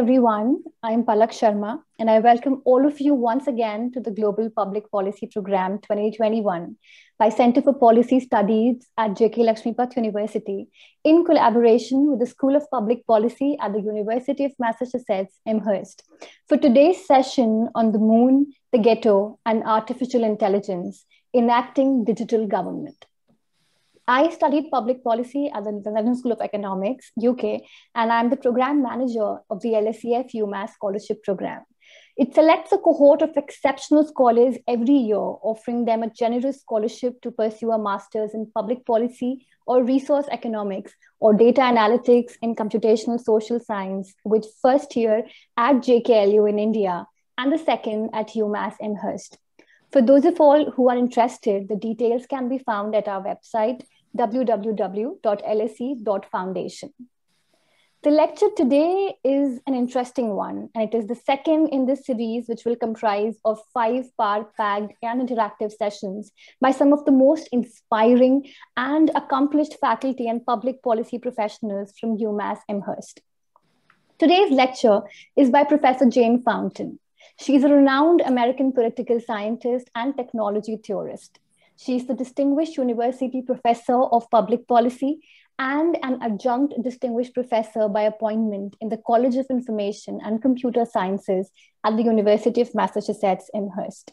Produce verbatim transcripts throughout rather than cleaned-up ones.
everyone. I'm Palak Sharma, and I welcome all of you once again to the Global Public Policy Program twenty twenty-one by Center for Policy Studies at J K Lakshmipat University in collaboration with the School of Public Policy at the University of Massachusetts, Amherst. For today's session on the moon, the ghetto, and artificial intelligence, enacting digital government. I studied public policy at the London School of Economics, U K, and I'm the program manager of the L S E F UMass Scholarship Program. It selects a cohort of exceptional scholars every year, offering them a generous scholarship to pursue a master's in public policy or resource economics or data analytics in computational social science, which first year at J K L U in India and the second at UMass Amherst. For those of all who are interested, the details can be found at our website, w w w dot l s e dot foundation. The lecture today is an interesting one, and it is the second in this series, which will comprise of five power-packed and interactive sessions by some of the most inspiring and accomplished faculty and public policy professionals from UMass Amherst. Today's lecture is by Professor Jane Fountain. She is a renowned American political scientist and technology theorist. She is the Distinguished University Professor of Public Policy and an Adjunct Distinguished Professor by appointment in the College of Information and Computer Sciences at the University of Massachusetts Amherst.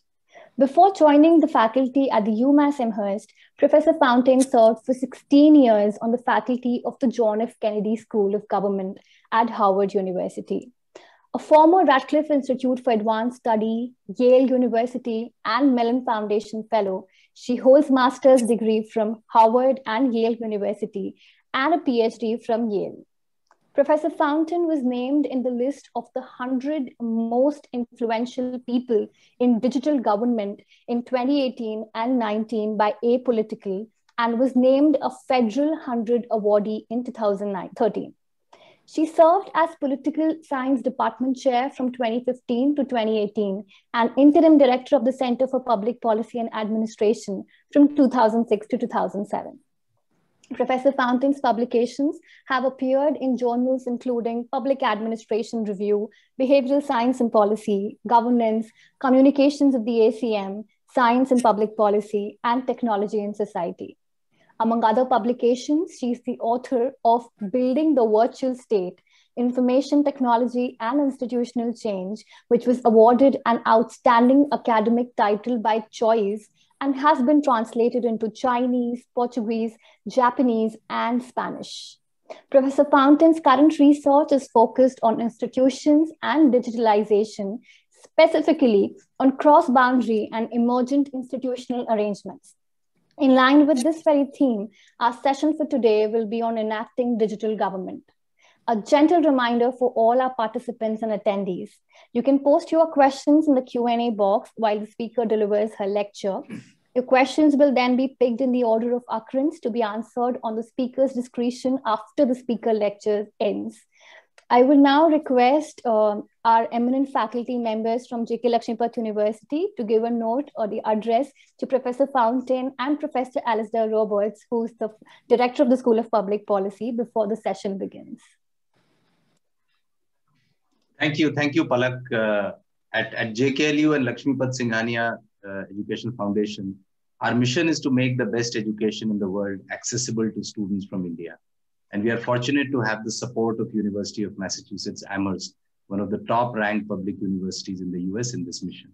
Before joining the faculty at the UMass Amherst, Professor Fountain served for sixteen years on the faculty of the John F. Kennedy School of Government at Harvard University. A former Radcliffe Institute for Advanced Study, Yale University, and Mellon Foundation fellow, she holds master's degree from Harvard and Yale University and a PhD from Yale. Professor Fountain was named in the list of the one hundred most influential people in digital government in twenty eighteen and nineteen by Apolitical and was named a Federal one hundred awardee in two thousand thirteen. She served as Political Science Department Chair from twenty fifteen to twenty eighteen and Interim Director of the Center for Public Policy and Administration from two thousand six to two thousand seven. Professor Fountain's publications have appeared in journals including Public Administration Review, Behavioral Science and Policy, Governance, Communications of the A C M, Science and Public Policy, and Technology in Society. Among other publications, she is the author of Building the Virtual State, Information Technology and Institutional Change, which was awarded an outstanding academic title by Choice and has been translated into Chinese, Portuguese, Japanese, and Spanish. Professor Fountain's current research is focused on institutions and digitalization, specifically on cross-boundary and emergent institutional arrangements. In line with this very theme, our session for today will be on enacting digital government. A gentle reminder for all our participants and attendees. You can post your questions in the Q and A box while the speaker delivers her lecture. Your questions will then be picked in the order of occurrence to be answered on the speaker's discretion after the speaker lecture ends. I will now request uh, our eminent faculty members from J K Lakshmipat University to give a note or the address to Professor Fountain and Professor Alasdair Roberts, who is the Director of the School of Public Policy, before the session begins. Thank you. Thank you, Palak. Uh, at, at J K L U and Lakshmipat Singhania uh, Education Foundation, our mission is to make the best education in the world accessible to students from India. And we are fortunate to have the support of University of Massachusetts Amherst, one of the top ranked public universities in the U S in this mission.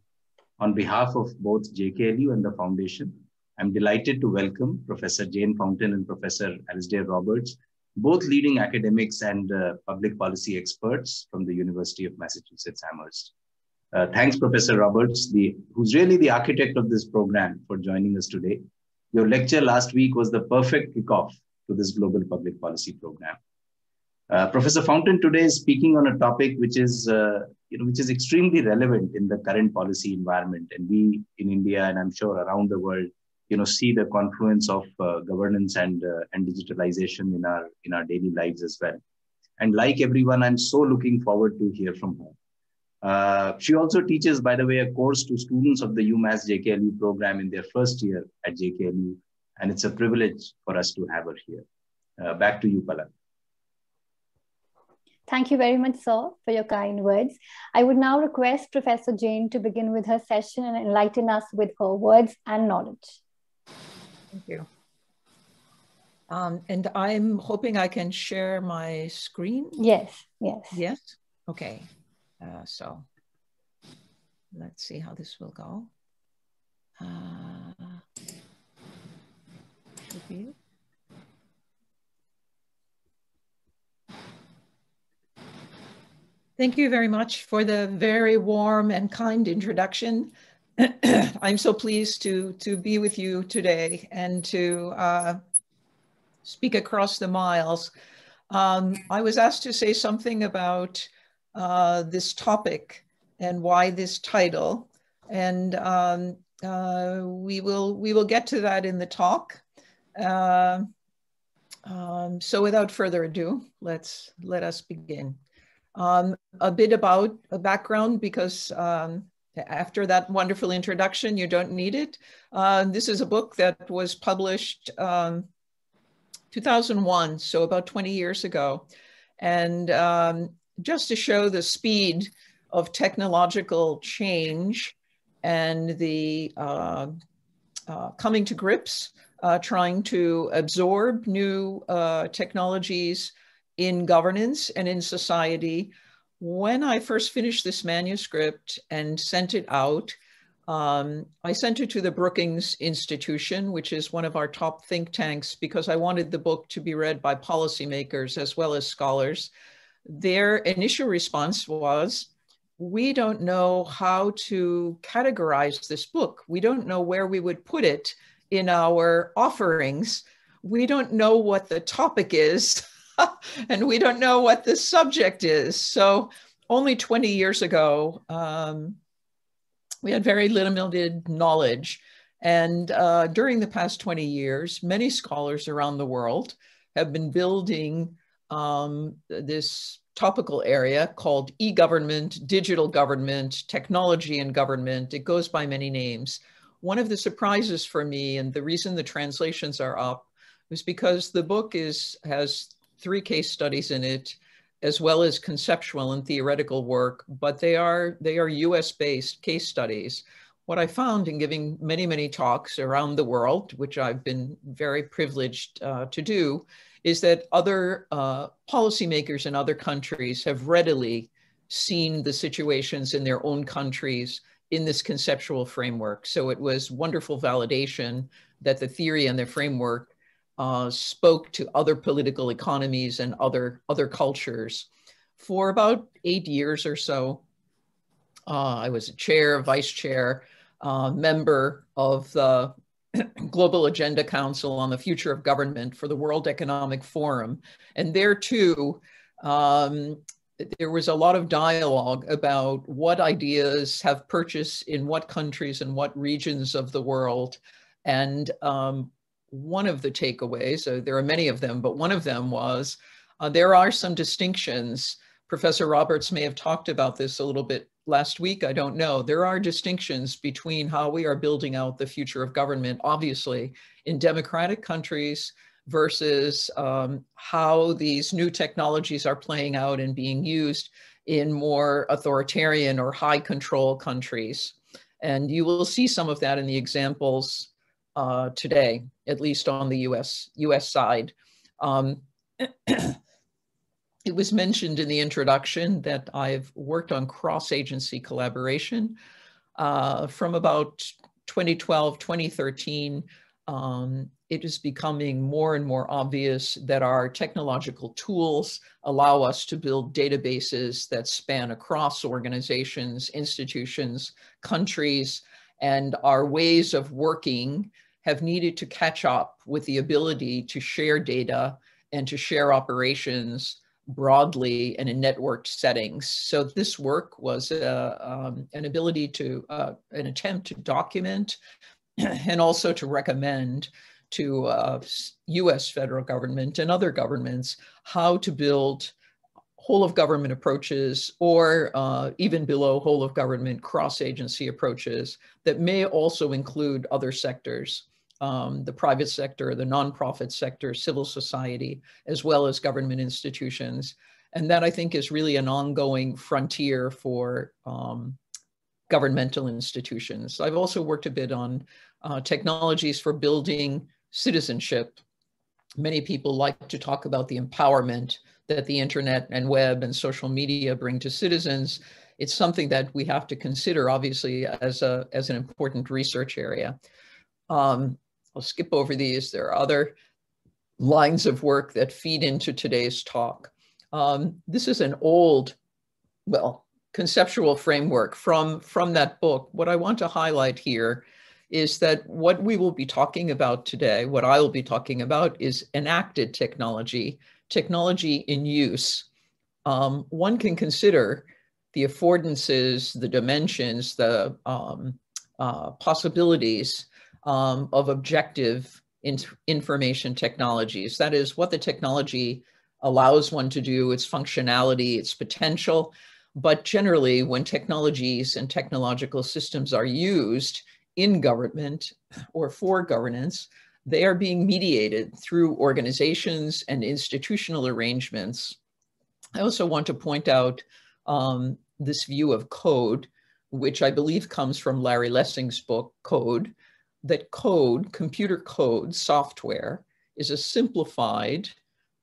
On behalf of both J K L U and the foundation, I'm delighted to welcome Professor Jane Fountain and Professor Alasdair Roberts, both leading academics and uh, public policy experts from the University of Massachusetts Amherst. Uh, thanks, Professor Roberts, the, who's really the architect of this program, for joining us today. Your lecture last week was the perfect kickoff to this global public policy program. Uh, Professor Fountain today is speaking on a topic which is, uh, you know, which is extremely relevant in the current policy environment. And we in India, and I'm sure around the world, you know, see the confluence of uh, governance and uh, and digitalization in our in our daily lives as well. And like everyone, I'm so looking forward to hear from her. Uh, she also teaches, by the way, a course to students of the UMass J K L U program in their first year at J K L U. And it's a privilege for us to have her here. Uh, back to you, Palak. Thank you very much, sir, for your kind words. I would now request Professor Jane to begin with her session and enlighten us with her words and knowledge. Thank you. Um, and I'm hoping I can share my screen. Yes, yes. Yes? Okay. Uh, so let's see how this will go. Uh, should be it. Thank you very much for the very warm and kind introduction. I'm so pleased to, to be with you today and to uh, speak across the miles. Um, I was asked to say something about uh, this topic and why this title. And um, uh, we, will, we will get to that in the talk. Uh, um, so without further ado, let's, let us begin. Um, a bit about a background, because um, after that wonderful introduction, you don't need it. Uh, this is a book that was published um, two thousand one, so about twenty years ago. And um, just to show the speed of technological change and the uh, uh, coming to grips, uh, trying to absorb new uh, technologies in governance and in society. When I first finished this manuscript and sent it out, um, I sent it to the Brookings Institution, which is one of our top think tanks, because I wanted the book to be read by policymakers as well as scholars. Their initial response was, we don't know how to categorize this book. We don't know where we would put it in our offerings. We don't know what the topic is. And we don't know what the subject is. So only twenty years ago, um, we had very limited knowledge. And uh, during the past twenty years, many scholars around the world have been building um, this topical area called e-government, digital government, technology and government. It goes by many names. One of the surprises for me, and the reason the translations are up, was because the book is has three case studies in it, as well as conceptual and theoretical work, but they are, they are U S-based case studies. What I found in giving many, many talks around the world, which I've been very privileged uh, to do, is that other uh, policymakers in other countries have readily seen the situations in their own countries in this conceptual framework. So it was wonderful validation that the theory and the framework Uh, spoke to other political economies and other, other cultures. For about eight years or so, uh, I was a chair, vice chair, uh, member of the Global Agenda Council on the Future of Government for the World Economic Forum. And there too, um, there was a lot of dialogue about what ideas have purchase in what countries and what regions of the world. And um, one of the takeaways, so there are many of them, but one of them was uh, there are some distinctions. Professor Roberts may have talked about this a little bit last week, I don't know. There are distinctions between how we are building out the future of government, obviously, in democratic countries versus um, how these new technologies are playing out and being used in more authoritarian or high control countries. And you will see some of that in the examples Uh, today, at least on the U S U S side. Um, it was mentioned in the introduction that I've worked on cross-agency collaboration uh, from about twenty twelve, twenty thirteen. Um, it is becoming more and more obvious that our technological tools allow us to build databases that span across organizations, institutions, countries, and our ways of working have needed to catch up with the ability to share data and to share operations broadly and in networked settings. So this work was uh, um, an ability to, uh, an attempt to document and also to recommend to uh, U S federal government and other governments how to build whole of government approaches, or uh, even below whole of government, cross-agency approaches that may also include other sectors, um, the private sector, the nonprofit sector, civil society, as well as government institutions. And that, I think, is really an ongoing frontier for um, governmental institutions. I've also worked a bit on uh, technologies for building citizenship. Many people like to talk about the empowerment that the internet and web and social media bring to citizens. It's something that we have to consider, obviously, as, a, as an important research area. Um, I'll skip over these. There are other lines of work that feed into today's talk. Um, this is an old, well, conceptual framework from, from that book. What I want to highlight here is that what we will be talking about today, what I will be talking about, is enacted technology, technology in use. Um, one can consider the affordances, the dimensions, the um, uh, possibilities um, of objective in information technologies. That is, what the technology allows one to do, its functionality, its potential. But generally, when technologies and technological systems are used in government or for governance, they are being mediated through organizations and institutional arrangements. I also want to point out um, this view of code, which I believe comes from Larry Lessing's book, Code, that code, computer code, software, is a simplified,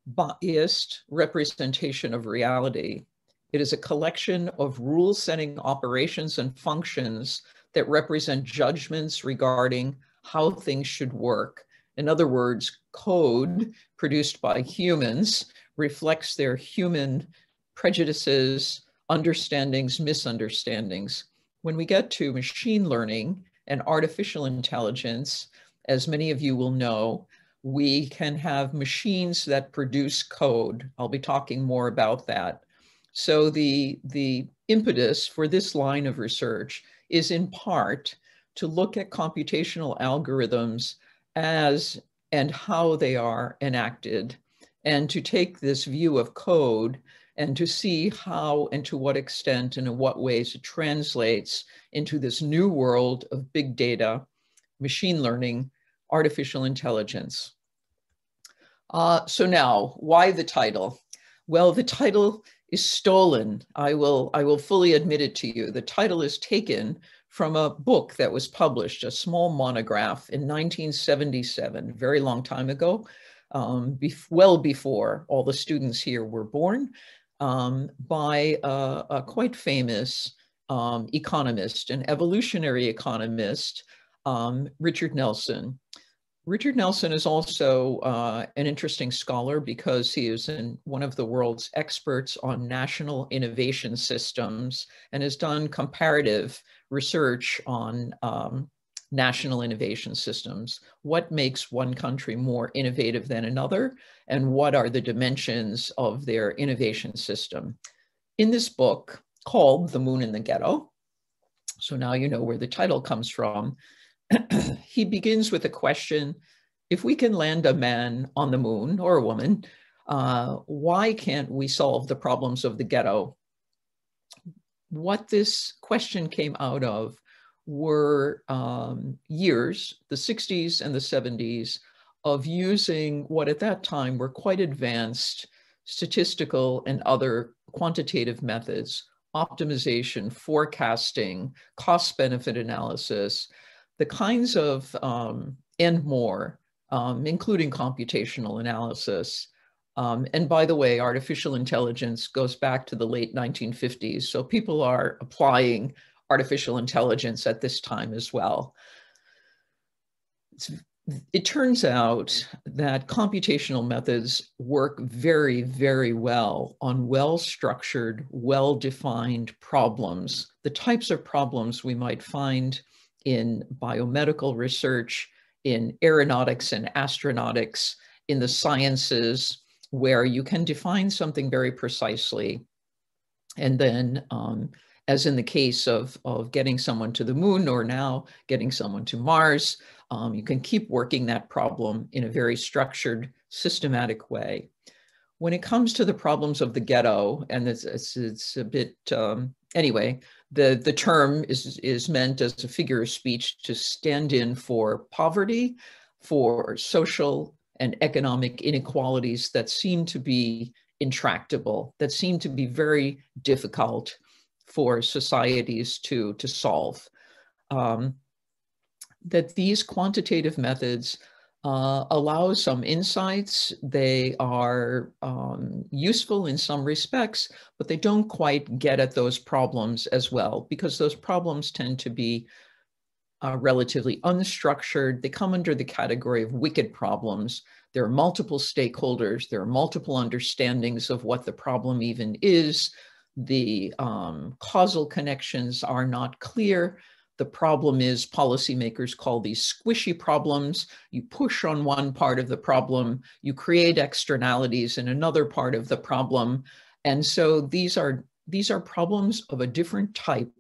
biased representation of reality. It is a collection of rule-setting operations and functions that represent judgments regarding how things should work. In other words, code produced by humans reflects their human prejudices, understandings, misunderstandings. When we get to machine learning and artificial intelligence, as many of you will know, we can have machines that produce code. I'll be talking more about that. So the, the impetus for this line of research is in part to look at computational algorithms as and how they are enacted, and to take this view of code and to see how and to what extent and in what ways it translates into this new world of big data, machine learning, artificial intelligence. Uh, so now, why the title? Well, the title is stolen. I will, I will fully admit it to you. The title is taken from a book that was published, a small monograph in nineteen seventy-seven, very long time ago, um, be well before all the students here were born, um, by a, a quite famous um, economist, an evolutionary economist, um, Richard Nelson. Richard Nelson is also uh, an interesting scholar because he is in one of the world's experts on national innovation systems and has done comparative research on um, national innovation systems. What makes one country more innovative than another, and what are the dimensions of their innovation system? In this book called The Moon and the Ghetto, so now you know where the title comes from, he begins with a question: if we can land a man on the moon, or a woman, uh, why can't we solve the problems of the ghetto? What this question came out of were um, years, the sixties and the seventies, of using what at that time were quite advanced statistical and other quantitative methods, optimization, forecasting, cost-benefit analysis, the kinds of, um, and more, um, including computational analysis. Um, and by the way, artificial intelligence goes back to the late nineteen fifties. So people are applying artificial intelligence at this time as well. It's, it turns out that computational methods work very, very well on well-structured, well-defined problems, the types of problems we might find in biomedical research, in aeronautics and astronautics, in the sciences, where you can define something very precisely. And then, um, as in the case of, of getting someone to the moon, or now getting someone to Mars, um, you can keep working that problem in a very structured, systematic way. When it comes to the problems of the ghetto, and it's, it's, it's a bit, um, anyway, The, the term is, is meant as a figure of speech to stand in for poverty, for social and economic inequalities that seem to be intractable, that seem to be very difficult for societies to, to solve, um, that these quantitative methods uh, allow some insights. They are um, useful in some respects, but they don't quite get at those problems as well, because those problems tend to be uh, relatively unstructured. They come under the category of wicked problems. There are multiple stakeholders. There are multiple understandings of what the problem even is. The um, causal connections are not clear. The problem is policymakers call these squishy problems. You push on one part of the problem, you create externalities in another part of the problem. And so these are, these are problems of a different type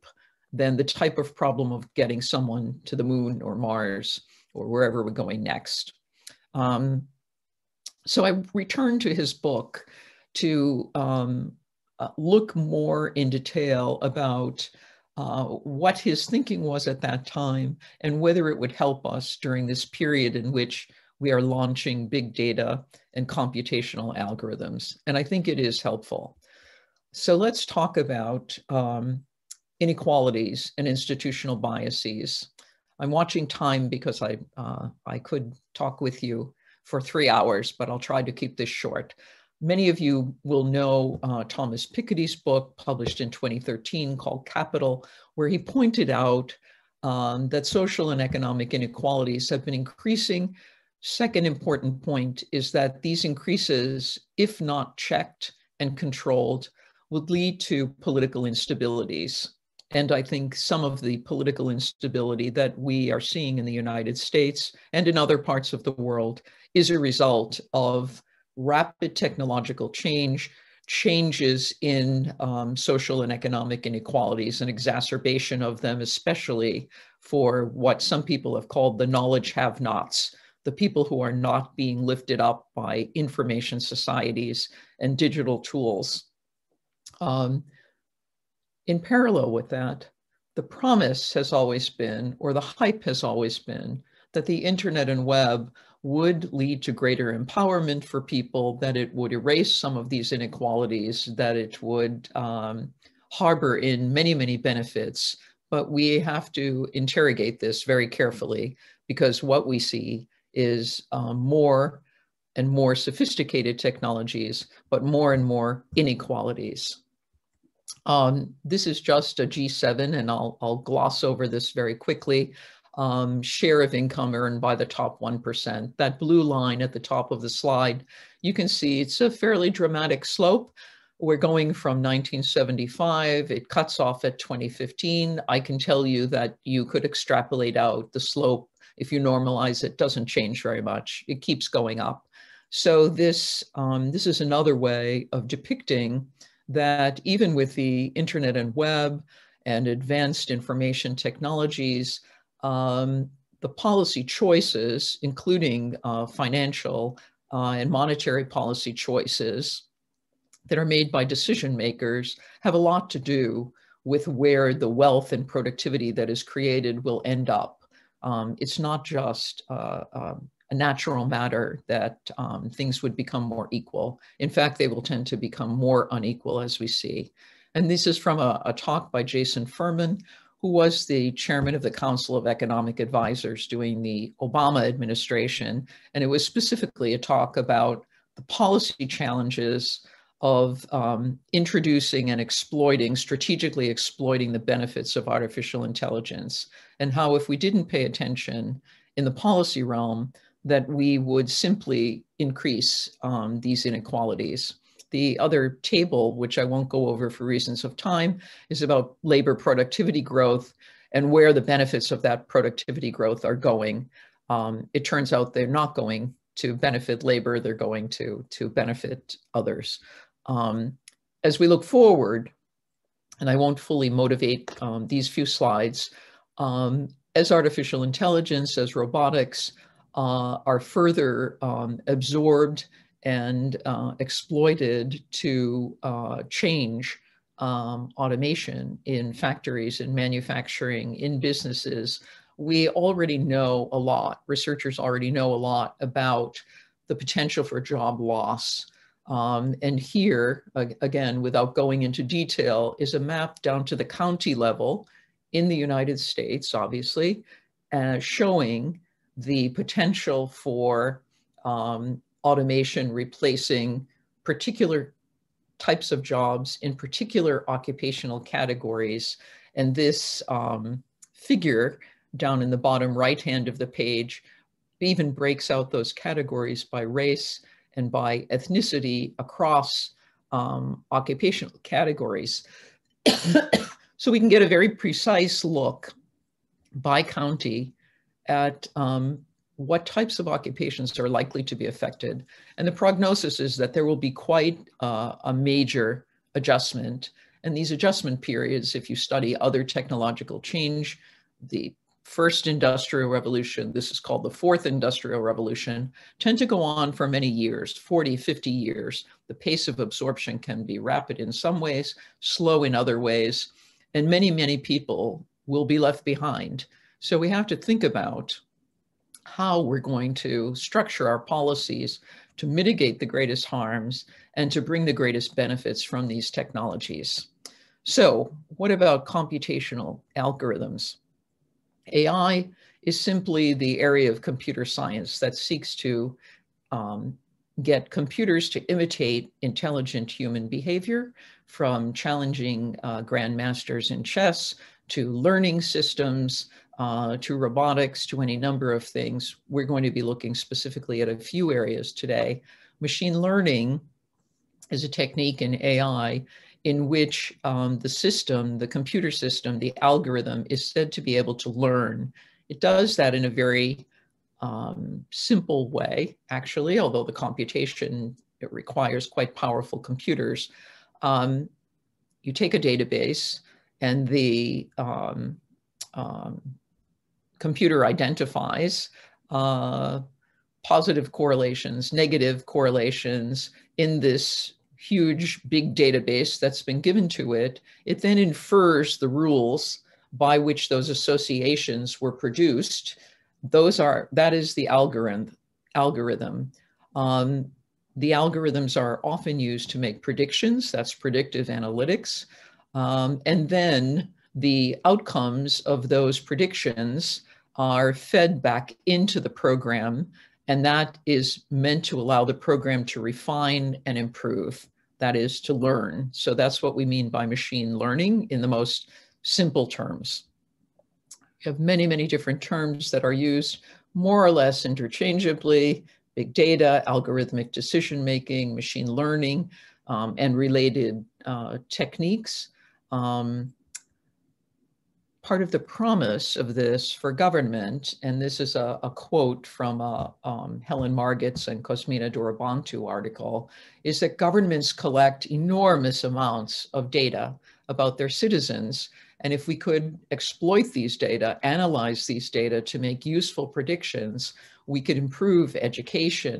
than the type of problem of getting someone to the moon or Mars or wherever we're going next. Um, so I return to his book to um, Uh, look more in detail about uh, what his thinking was at that time and whether it would help us during this period in which we are launching big data and computational algorithms. And I think it is helpful. So let's talk about um, inequalities and institutional biases. I'm watching time because I, uh, I could talk with you for three hours, but I'll try to keep this short. Many of you will know uh, Thomas Piketty's book published in twenty thirteen called Capital, where he pointed out um, that social and economic inequalities have been increasing. Second important point is that these increases, if not checked and controlled, would lead to political instabilities. And I think some of the political instability that we are seeing in the United States and in other parts of the world is a result of rapid technological change, changes in um, social and economic inequalities and exacerbation of them, especially for what some people have called the knowledge have-nots, the people who are not being lifted up by information societies and digital tools. Um, in parallel with that, the promise has always been, or the hype has always been, that the internet and web would lead to greater empowerment for people, that it would erase some of these inequalities, that it would um, harbor in many, many benefits. But we have to interrogate this very carefully, because what we see is um, more and more sophisticated technologies, but more and more inequalities. Um, this is just a G seven, and I'll, I'll gloss over this very quickly. Um, share of income earned by the top one percent. That blue line at the top of the slide, you can see it's a fairly dramatic slope. We're going from nineteen seventy-five, it cuts off at twenty fifteen. I can tell you that you could extrapolate out the slope. If you normalize it, doesn't change very much. It keeps going up. So this, um, this is another way of depicting that even with the internet and web and advanced information technologies, Um, the policy choices, including uh, financial uh, and monetary policy choices that are made by decision makers, have a lot to do with where the wealth and productivity that is created will end up. Um, it's not just uh, um, a natural matter that um, things would become more equal. In fact, they will tend to become more unequal, as we see. And this is from a, a talk by Jason Furman, who was the chairman of the Council of Economic Advisors during the Obama administration. And it was specifically a talk about the policy challenges of um, introducing and exploiting, strategically exploiting the benefits of artificial intelligence, and how if we didn't pay attention in the policy realm, that we would simply increase um, these inequalities. The other table, which I won't go over for reasons of time, is about labor productivity growth and where the benefits of that productivity growth are going. Um, it turns out they're not going to benefit labor, they're going to, to benefit others. Um, as we look forward, and I won't fully motivate um, these few slides, um, as artificial intelligence, as robotics uh, are further um, absorbed and uh, exploited to uh, change um, automation in factories, in manufacturing, in businesses. We already know a lot, researchers already know a lot about the potential for job loss Um, and here, again, without going into detail, is a map down to the county level in the United States, obviously, uh, showing the potential for um, automation replacing particular types of jobs in particular occupational categories. And this um, figure down in the bottom right hand of the page even breaks out those categories by race and by ethnicity across um, occupational categories. So we can get a very precise look by county at um, what types of occupations are likely to be affected. And the prognosis is that there will be quite uh, a major adjustment. And these adjustment periods, if you study other technological change, the first industrial revolution, this is called the fourth industrial revolution, tend to go on for many years, forty, fifty years. The pace of absorption can be rapid in some ways, slow in other ways, and many, many people will be left behind. So we have to think about how we're going to structure our policies to mitigate the greatest harms and to bring the greatest benefits from these technologies. So what about computational algorithms? A I is simply the area of computer science that seeks to um, get computers to imitate intelligent human behavior, from challenging uh, grandmasters in chess to learning systems, Uh, to robotics, to any number of things. We're going to be looking specifically at a few areas today. Machine learning is a technique in A I in which um, the system, the computer system, the algorithm is said to be able to learn. It does that in a very um, simple way, actually, although the computation, it requires quite powerful computers. Um, you take a database and the um, um, computer identifies uh, positive correlations, negative correlations in this huge big database that's been given to it. It then infers the rules by which those associations were produced. Those are, that is the algorithm. algorithm. Um, the algorithms are often used to make predictions. That's predictive analytics. Um, and then the outcomes of those predictions are fed back into the program, and that is meant to allow the program to refine and improve, that is to learn. So that's what we mean by machine learning in the most simple terms. We have many, many different terms that are used more or less interchangeably: big data, algorithmic decision-making, machine learning, um, and related uh, techniques. Um, Part of the promise of this for government, and this is a, a quote from a um, Helen Margetts and Cosmina Dorobantu article, is that governments collect enormous amounts of data about their citizens. And if we could exploit these data, analyze these data to make useful predictions, we could improve education,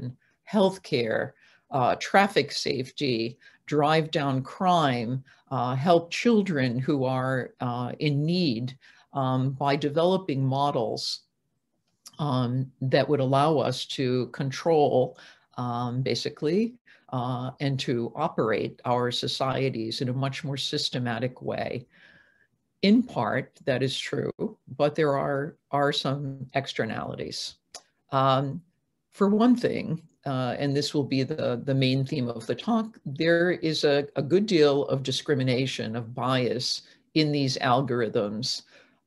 healthcare, uh, traffic safety, drive down crime, uh, help children who are uh, in need um, by developing models um, that would allow us to control, um, basically, uh, and to operate our societies in a much more systematic way. In part, that is true, but there are, are some externalities. Um, for one thing, Uh, and this will be the, the main theme of the talk, there is a, a good deal of discrimination, of bias in these algorithms.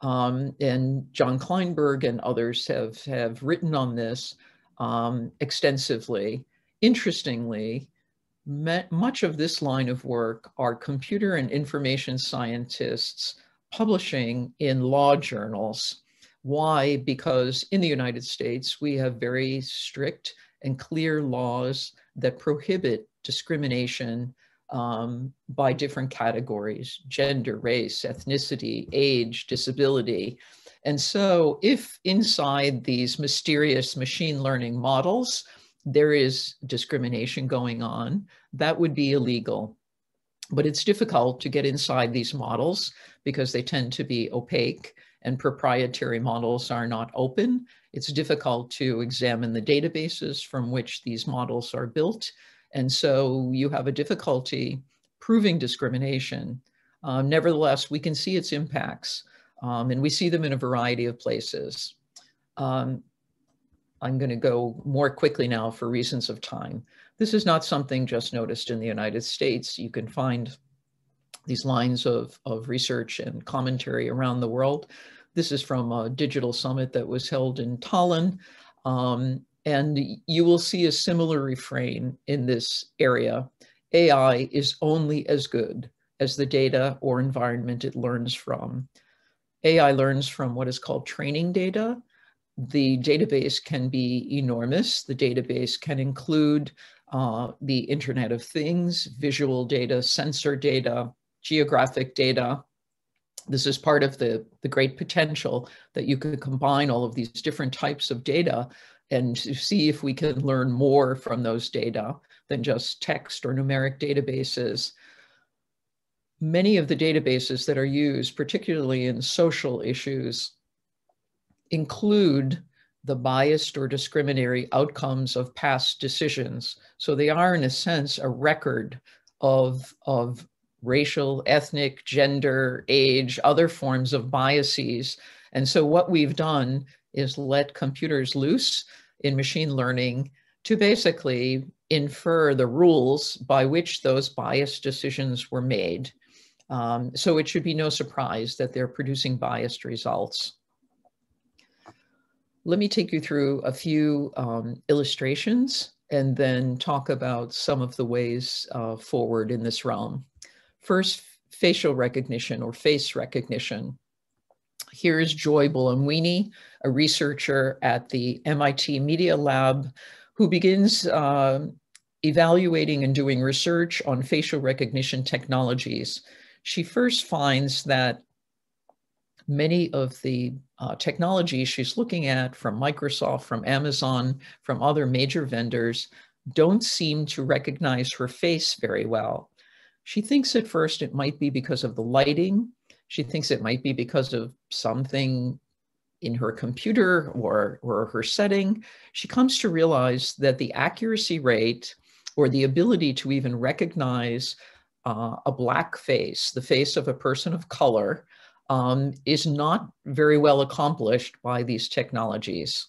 Um, and John Kleinberg and others have, have written on this um, extensively. Interestingly, much of this line of work are computer and information scientists publishing in law journals. Why? Because in the United States, we have very strict and clear laws that prohibit discrimination um, by different categories: gender, race, ethnicity, age, disability. And so if inside these mysterious machine learning models, there is discrimination going on, that would be illegal. But it's difficult to get inside these models because they tend to be opaque, and proprietary models are not open. It's difficult to examine the databases from which these models are built, And so you have a difficulty proving discrimination. Um, nevertheless, we can see its impacts, um, and we see them in a variety of places. Um, I'm going to go more quickly now for reasons of time. This is not something just noticed in the United States. You can find these lines of, of research and commentary around the world. This is from a digital summit that was held in Tallinn. Um, and you will see a similar refrain in this area. A I is only as good as the data or environment it learns from. A I learns from what is called training data. The database can be enormous. The database can include uh, the Internet of Things, visual data, sensor data, geographic data. This is part of the, the great potential that you could combine all of these different types of data and see if we can learn more from those data than just text or numeric databases. Many of the databases that are used, particularly in social issues, include the biased or discriminatory outcomes of past decisions. So they are, in a sense, a record of, of racial, ethnic, gender, age, other forms of biases. And so what we've done is let computers loose in machine learning to basically infer the rules by which those biased decisions were made. Um, so it should be no surprise that they're producing biased results. Let me take you through a few um, illustrations and then talk about some of the ways uh, forward in this realm. First, facial recognition or face recognition. Here's Joy Bolomwini, a researcher at the M I T Media Lab, who begins uh, evaluating and doing research on facial recognition technologies. She first finds that many of the uh, technologies she's looking at from Microsoft, from Amazon, from other major vendors, don't seem to recognize her face very well. She thinks at first it might be because of the lighting. She thinks it might be because of something in her computer or, or her setting. She comes to realize that the accuracy rate or the ability to even recognize uh, a black face, the face of a person of color, Um, is not very well accomplished by these technologies.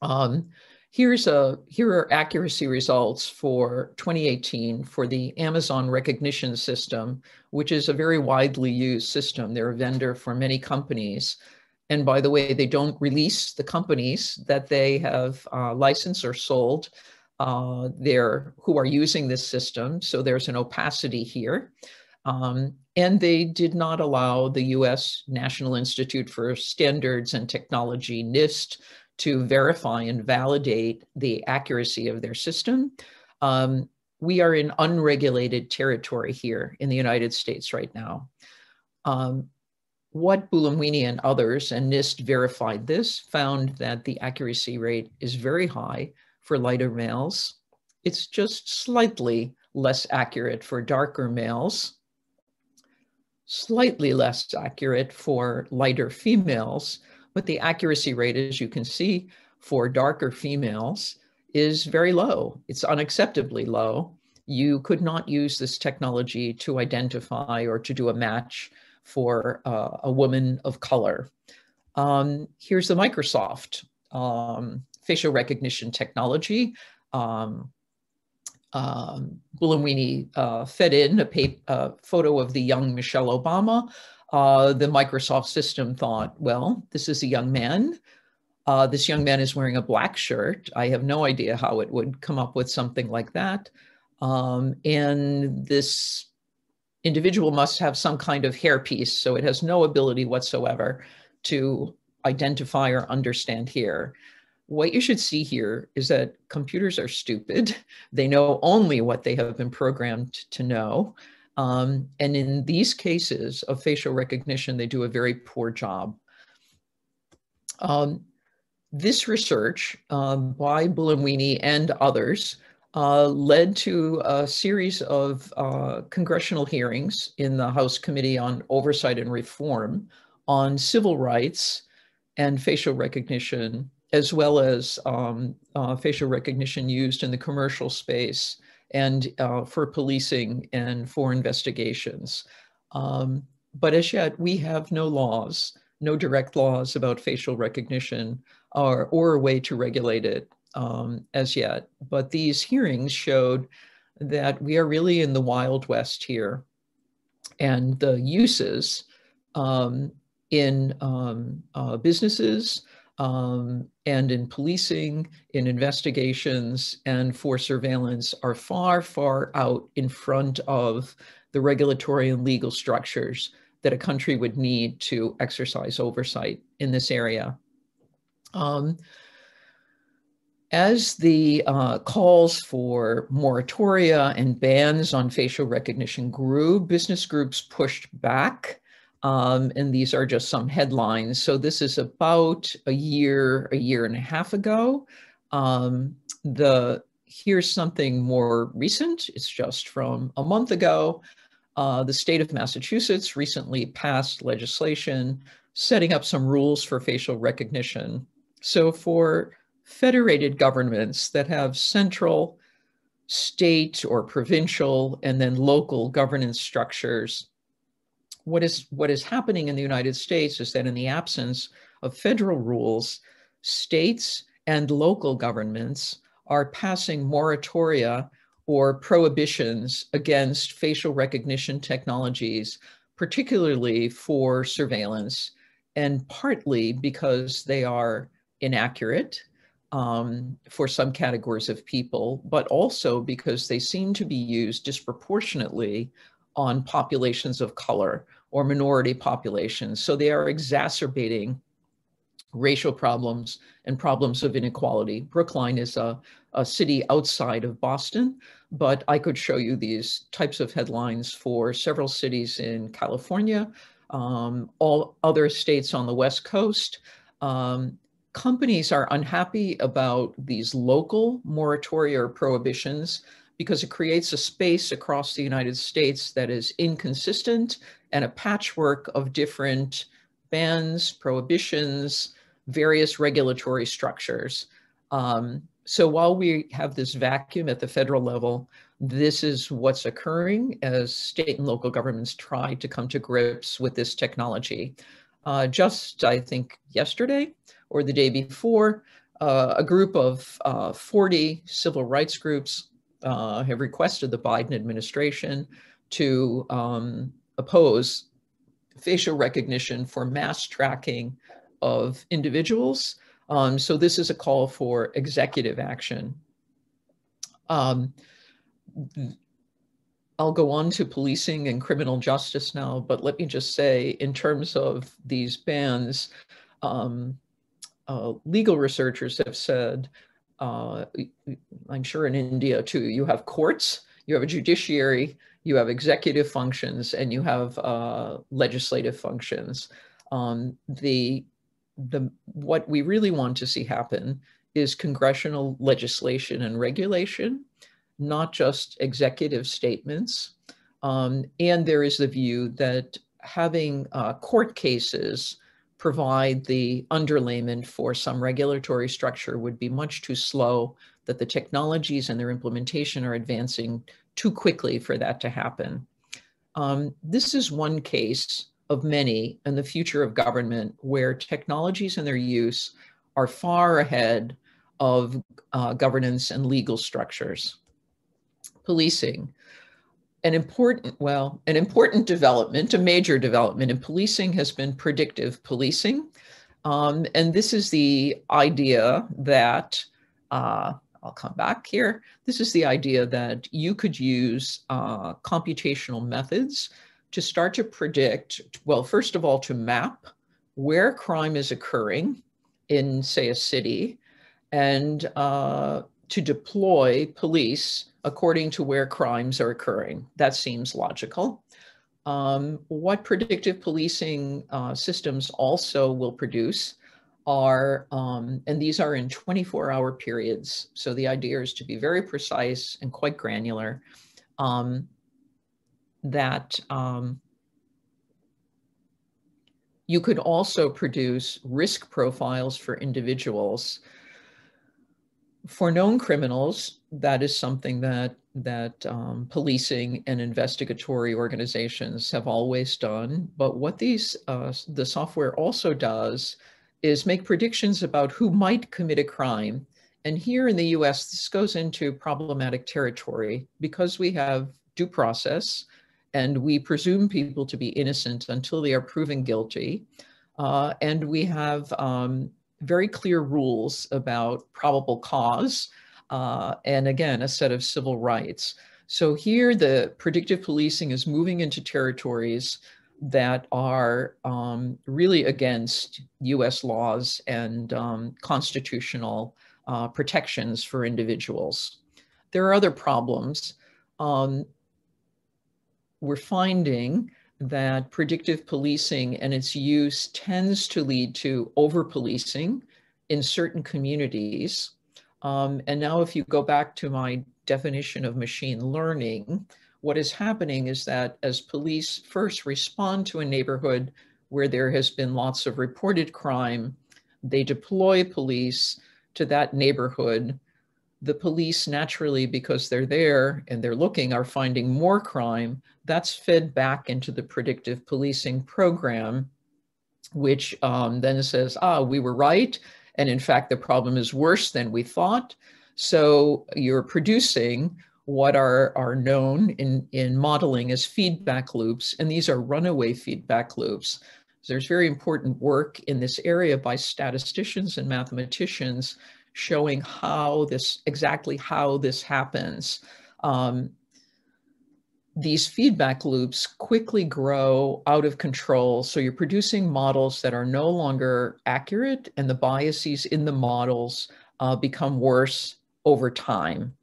Um, here's a, here are accuracy results for twenty eighteen for the Amazon recognition system, which is a very widely used system. They're a vendor for many companies. And by the way, they don't release the companies that they have uh, licensed or sold uh, their, who are using this system. So there's an opacity here. Um, and they did not allow the U S National Institute for Standards and Technology, NIST, to verify and validate the accuracy of their system. Um, we are in unregulated territory here in the United States right now. Um, what Bolomwini and others, and NIST verified this, found that the accuracy rate is very high for lighter males. It's just slightly less accurate for darker males, slightly less accurate for lighter females, but the accuracy rate, as you can see, for darker females is very low. It's unacceptably low. You could not use this technology to identify or to do a match for uh, a woman of color. Um, here's the Microsoft um, facial recognition technology. Um, Um, Bolomwini uh, fed in a paper, uh, photo of the young Michelle Obama. Uh, the Microsoft system thought, well, this is a young man. Uh, this young man is wearing a black shirt. I have no idea how it would come up with something like that. Um, and this individual must have some kind of hairpiece, so it has no ability whatsoever to identify or understand hair. What you should see here is that computers are stupid. They know only what they have been programmed to know. Um, and in these cases of facial recognition, they do a very poor job. Um, this research um, by Bolomwini and others uh, led to a series of uh, congressional hearings in the House Committee on Oversight and Reform on civil rights and facial recognition, as well as um, uh, facial recognition used in the commercial space and uh, for policing and for investigations. Um, but as yet, we have no laws, no direct laws about facial recognition or, or a way to regulate it um, as yet. But these hearings showed that we are really in the Wild West here, and the uses um, in um, uh, businesses um, and in policing, in investigations, and for surveillance are far, far out in front of the regulatory and legal structures that a country would need to exercise oversight in this area. Um, As the uh, calls for moratoria and bans on facial recognition grew, business groups pushed back, um, and these are just some headlines. So this is about a year, a year and a half ago. Um, the, here's something more recent, it's just from a month ago. Uh, the state of Massachusetts recently passed legislation setting up some rules for facial recognition. So for federated governments that have central, state or provincial, and then local governance structures, what is, what is happening in the United States is that in the absence of federal rules, states and local governments are passing moratoria or prohibitions against facial recognition technologies, particularly for surveillance, and partly because they are inaccurate Um, for some categories of people, but also because they seem to be used disproportionately on populations of color or minority populations. So they are exacerbating racial problems and problems of inequality. Brookline is a, a city outside of Boston, but I could show you these types of headlines for several cities in California, um, all other states on the West Coast. Um, Companies are unhappy about these local moratoria or prohibitions because it creates a space across the United States that is inconsistent and a patchwork of different bans, prohibitions, various regulatory structures. Um, so while we have this vacuum at the federal level, this is what's occurring as state and local governments try to come to grips with this technology. Uh, just, I think, yesterday, or the day before, uh, a group of uh, forty civil rights groups uh, have requested the Biden administration to um, oppose facial recognition for mass tracking of individuals. Um, so this is a call for executive action. Um, I'll go on to policing and criminal justice now, but let me just say, in terms of these bans, um, Uh, legal researchers have said, uh, I'm sure in India too, you have courts, you have a judiciary, you have executive functions, and you have uh, legislative functions. Um, the, the, what we really want to see happen is congressional legislation and regulation, not just executive statements. Um, and there is the view that having uh, court cases provide the underlayment for some regulatory structure would be much too slow, that the technologies and their implementation are advancing too quickly for that to happen. Um, this is one case of many in the future of government where technologies and their use are far ahead of uh, governance and legal structures. Policing. An important, well, an important development, a major development in policing has been predictive policing. Um, and this is the idea that, uh, I'll come back here, this is the idea that you could use uh, computational methods to start to predict, well, first of all, to map where crime is occurring in, say, a city, and uh, to deploy police according to where crimes are occurring. That seems logical. Um, what predictive policing uh, systems also will produce are, um, and these are in twenty-four hour periods. So the idea is to be very precise and quite granular, um, that um, you could also produce risk profiles for individuals For known criminals, that is something that that um, policing and investigatory organizations have always done. But what these uh, the software also does is make predictions about who might commit a crime. And here in the U S, this goes into problematic territory because we have due process and we presume people to be innocent until they are proven guilty. Uh, and we have um, very clear rules about probable cause uh, and again, a set of civil rights. So here the predictive policing is moving into territories that are um, really against U S laws and um, constitutional uh, protections for individuals. There are other problems. Um, we're finding that predictive policing and its use tends to lead to over-policing in certain communities. Um, and now if you go back to my definition of machine learning, what is happening is that as police first respond to a neighborhood where there has been lots of reported crime, they deploy police to that neighborhood. The police naturally, because they're there and they're looking, are finding more crime. That's fed back into the predictive policing program, which um, then says, ah, we were right. And in fact, the problem is worse than we thought. So you're producing what are, are known in, in modeling as feedback loops. And these are runaway feedback loops. So there's very important work in this area by statisticians and mathematicians showing how this, exactly how this happens. Um, these feedback loops quickly grow out of control. So you're producing models that are no longer accurate and the biases in the models uh, become worse over time.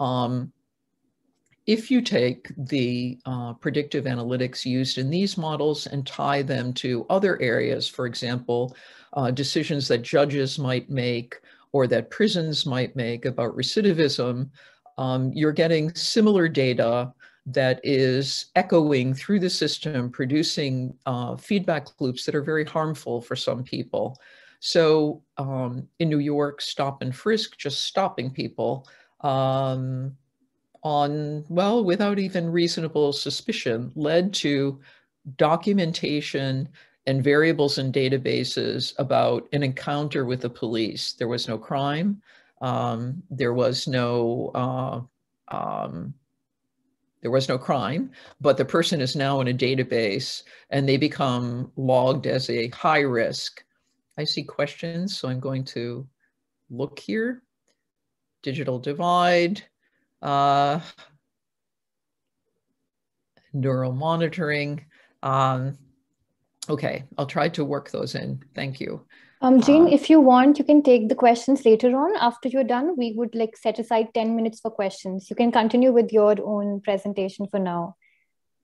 Um, if you take the uh, predictive analytics used in these models and tie them to other areas, for example, uh, decisions that judges might make or that prisons might make about recidivism, um, you're getting similar data that is echoing through the system, producing uh, feedback loops that are very harmful for some people. So um, in New York, stop and frisk, just stopping people um, on, well, without even reasonable suspicion, led to documentation and variables in databases about an encounter with the police. There was no crime. Um, there was no, uh, um, there was no crime, but the person is now in a database and they become logged as a high risk. I see questions, so I'm going to look here. Digital divide, uh, neural monitoring. Um, Okay, I'll try to work those in. Thank you. Um, Jane, uh, if you want, you can take the questions later on. After you're done, we would like set aside ten minutes for questions. You can continue with your own presentation for now,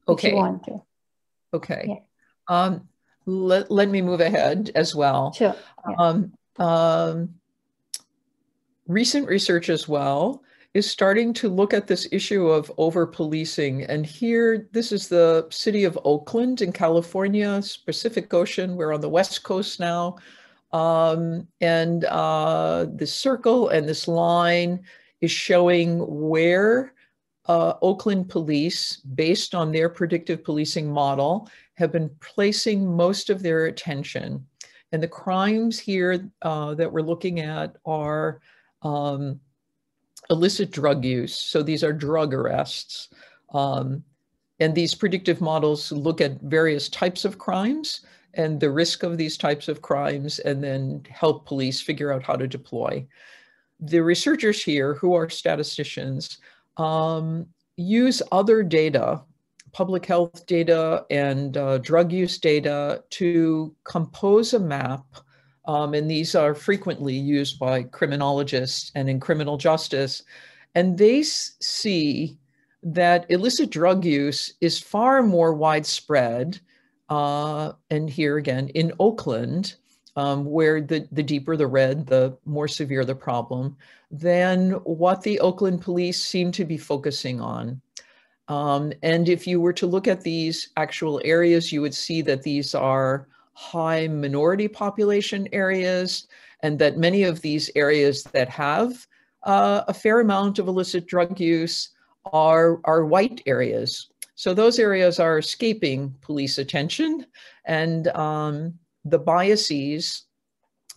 okay, if you want to. Okay. Yeah. Um, let, let me move ahead as well. Sure. Yeah. Um, um, recent research as well is starting to look at this issue of over-policing. And here, this is the city of Oakland in California, Pacific Ocean. We're on the West Coast now. Um, and uh, this circle and this line is showing where uh, Oakland police, based on their predictive policing model, have been placing most of their attention. And the crimes here uh, that we're looking at are um, illicit drug use. So these are drug arrests. Um, and these predictive models look at various types of crimes and the risk of these types of crimes and then help police figure out how to deploy. The researchers here, who are statisticians, um, use other data, public health data and uh, drug use data to compose a map. Um, and these are frequently used by criminologists and in criminal justice. And they see that illicit drug use is far more widespread. Uh, and here again, in Oakland, um, where the, the deeper the red, the more severe the problem, than what the Oakland police seem to be focusing on. Um, and if you were to look at these actual areas, you would see that these are high minority population areas, and that many of these areas that have uh, a fair amount of illicit drug use are, are white areas. So those areas are escaping police attention, and um, the biases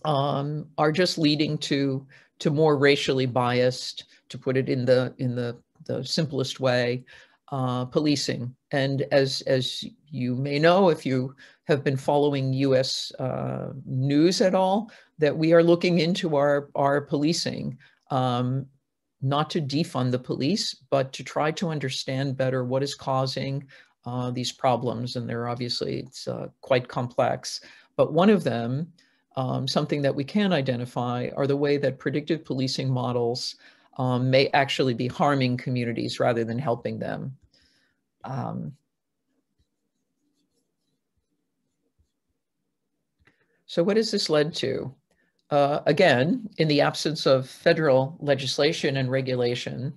um, are just leading to, to more racially biased, to put it in the, in the, the simplest way, uh, policing. And as, as you may know, if you have been following U S uh, news at all, that we are looking into our, our policing, um, not to defund the police, but to try to understand better what is causing uh, these problems. And they're obviously, it's uh, quite complex. But one of them, um, something that we can identify, are the way that predictive policing models um, may actually be harming communities rather than helping them. Um, so what has this led to? Uh, again, in the absence of federal legislation and regulation,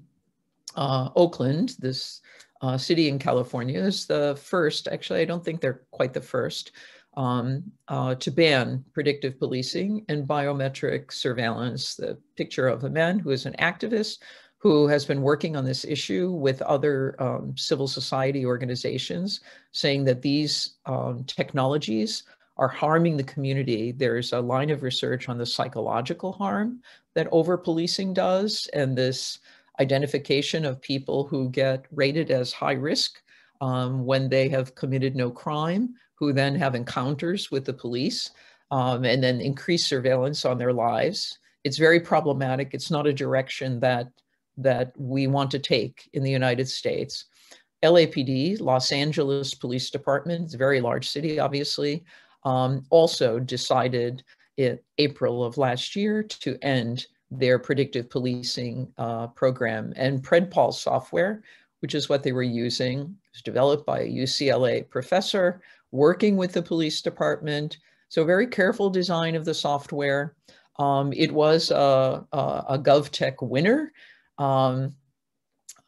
uh, Oakland, this uh, city in California, is the first, actually I don't think they're quite the first, um, uh, to ban predictive policing and biometric surveillance. The picture of a man who is an activist who has been working on this issue with other um, civil society organizations, saying that these um, technologies are harming the community. There's a line of research on the psychological harm that over-policing does, and this identification of people who get rated as high risk um, when they have committed no crime, who then have encounters with the police, um, and then increased surveillance on their lives. It's very problematic. It's not a direction that, that we want to take in the United States. L A P D, Los Angeles Police Department, it's a very large city, obviously, Um, also decided in April of last year to end their predictive policing uh, program. And PredPol software, which is what they were using, was developed by a U C L A professor working with the police department. So very careful design of the software. Um, it was a, a, a GovTech winner um,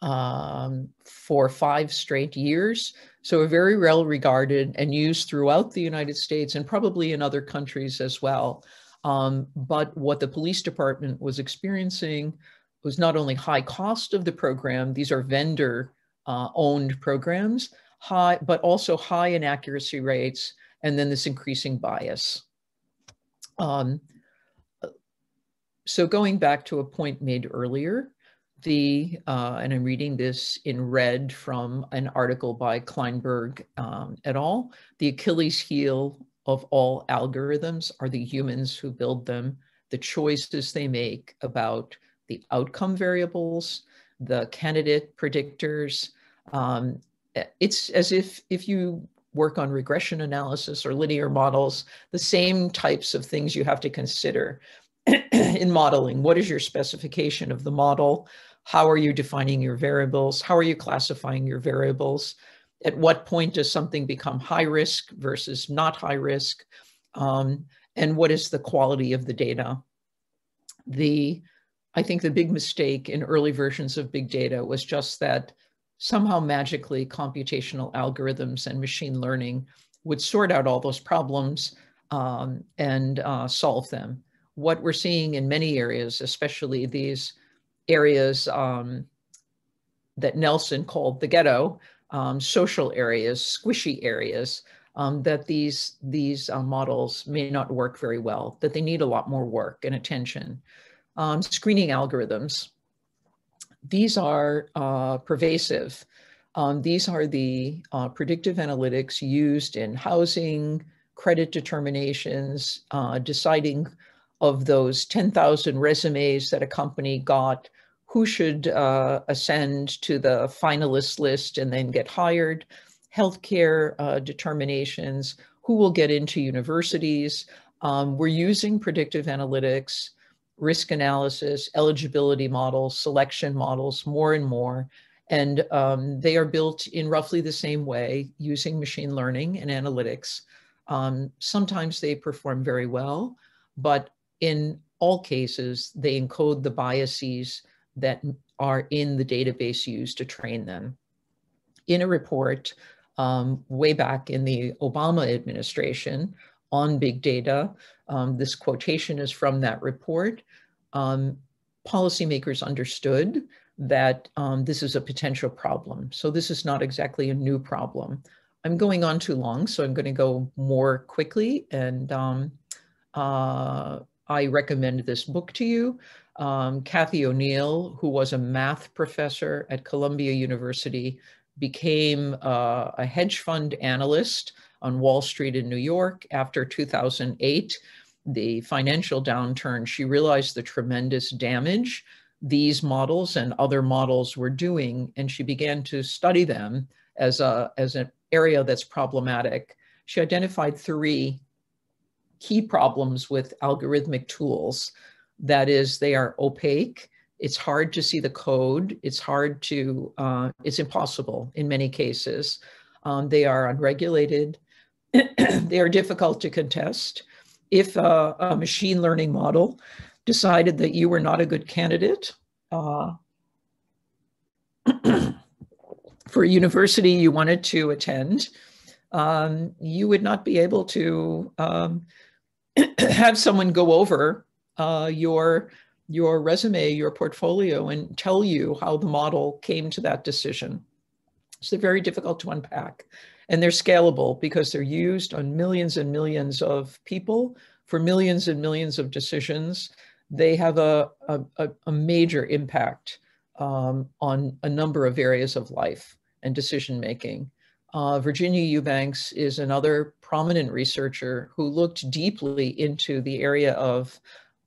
um, for five straight years. So very well regarded and used throughout the United States and probably in other countries as well. Um, but what the police department was experiencing was not only high cost of the program, these are vendor uh, owned programs, high, but also high inaccuracy rates, and then this increasing bias. Um, so going back to a point made earlier, The, uh, and I'm reading this in red from an article by Kleinberg um, et al. The Achilles heel of all algorithms are the humans who build them, the choices they make about the outcome variables, the candidate predictors. Um, it's as if if you work on regression analysis or linear models, the same types of things you have to consider in modeling. What is your specification of the model? How are you defining your variables? How are you classifying your variables? At what point does something become high risk versus not high risk? Um, and what is the quality of the data? The, I think the big mistake in early versions of big data was just that somehow magically computational algorithms and machine learning would sort out all those problems um, and uh, solve them. What we're seeing in many areas, especially these areas um, that Nelson called the ghetto, um, social areas, squishy areas, um, that these, these uh, models may not work very well, that they need a lot more work and attention. Um, screening algorithms. These are uh, pervasive. Um, these are the uh, predictive analytics used in housing, credit determinations, uh, deciding of those ten thousand resumes that a company got, who should uh, ascend to the finalist list and then get hired, healthcare uh, determinations, who will get into universities. Um, we're using predictive analytics, risk analysis, eligibility models, selection models more and more. And um, they are built in roughly the same way using machine learning and analytics. Um, sometimes they perform very well, but in all cases, they encode the biases that are in the database used to train them. In a report um, way back in the Obama administration on big data, um, this quotation is from that report, um, policymakers understood that um, this is a potential problem. So this is not exactly a new problem. I'm going on too long, so I'm going to go more quickly. And um, uh, I recommend this book to you. Um, Kathy O'Neill, who was a math professor at Columbia University, became uh, a hedge fund analyst on Wall Street in New York. After two thousand eight, the financial downturn, she realized the tremendous damage these models and other models were doing, and she began to study them as a, as an area that's problematic. She identified three key problems with algorithmic tools. That is, they are opaque, it's hard to see the code, it's hard to, uh, it's impossible in many cases. Um, they are unregulated, they are difficult to contest. If a, a machine learning model decided that you were not a good candidate uh, for a university you wanted to attend, um, you would not be able to um, have someone go over uh, your your resume, your portfolio, and tell you how the model came to that decision. So they're very difficult to unpack. And they're scalable because they're used on millions and millions of people for millions and millions of decisions. They have a, a, a major impact um, on a number of areas of life and decision-making. Uh, Virginia Eubanks is another prominent researcher who looked deeply into the area of